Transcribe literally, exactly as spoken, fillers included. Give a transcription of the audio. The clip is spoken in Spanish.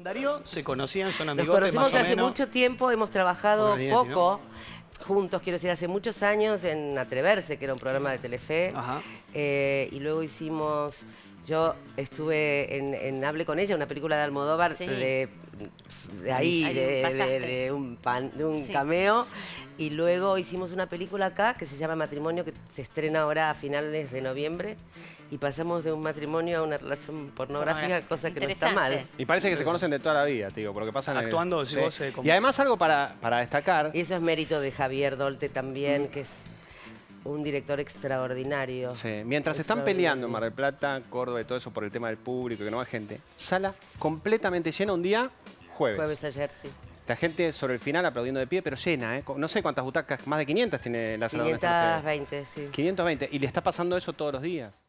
Con Darío se conocían, son amigos. Nos conocimos hace mucho tiempo, hemos trabajado poco juntos, quiero decir, hace muchos años en Atreverse, que era un programa de Telefe. Ajá. Eh, y luego hicimos, yo estuve en, en Hable con ella, una película de Almodóvar, sí. de, de ahí, ahí de, de, de un, pan, de un sí. cameo. Y luego hicimos una película acá que se llama Matrimonio, que se estrena ahora a finales de noviembre. Y pasamos de un matrimonio a una relación pornográfica, cosa que no está mal. Y parece que se conocen de toda la vida, tío, porque pasan actuando. El, si vos, eh, como... Y además algo para, para destacar. Y eso es mérito de Javier Dolte también, mm. que es un director extraordinario. Sí. Mientras están peleando en Mar del Plata, Córdoba y todo eso por el tema del público, que no hay gente, sala completamente llena un día jueves. Jueves ayer, sí. La gente sobre el final aplaudiendo de pie, pero llena, ¿eh? No sé cuántas butacas, más de quinientas tiene la sala. quinientas veinte, sí. quinientas veinte. Y le está pasando eso todos los días.